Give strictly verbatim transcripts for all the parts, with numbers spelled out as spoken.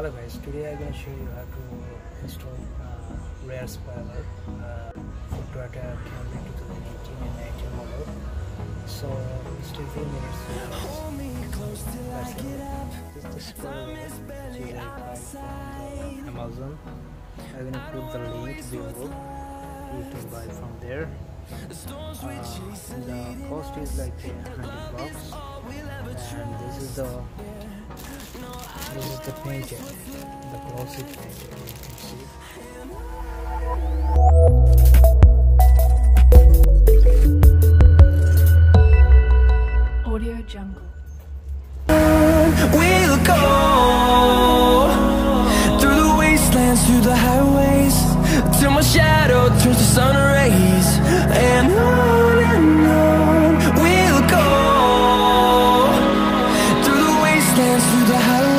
Hello guys, today I'm going to show you how to install uh, rare spoiler uh, for Drata twenty eighteen and nineteen model. So it's fifteen minutes. Hold me close till I get up. This is the spoiler that I buy from Amazon. I'm going to put the link below. You can buy from there. Uh, the cost is like one hundred bucks, and this is the This is the painting, the glossy painting, you can see. Audio Jungle. We'll go through the wastelands, through the highways, till my shadow turns to sun rays, and on and on. We'll go through the wastelands, through the highways.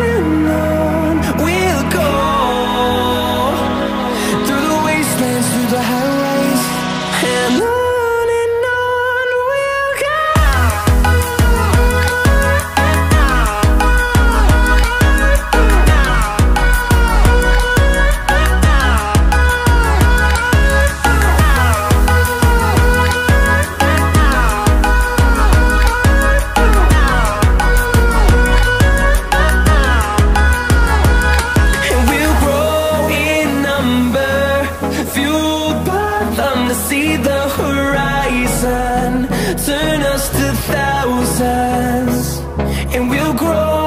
and on we'll go. Through the wastelands, through the highways, and on. See the horizon, turn us to thousands, and we'll grow.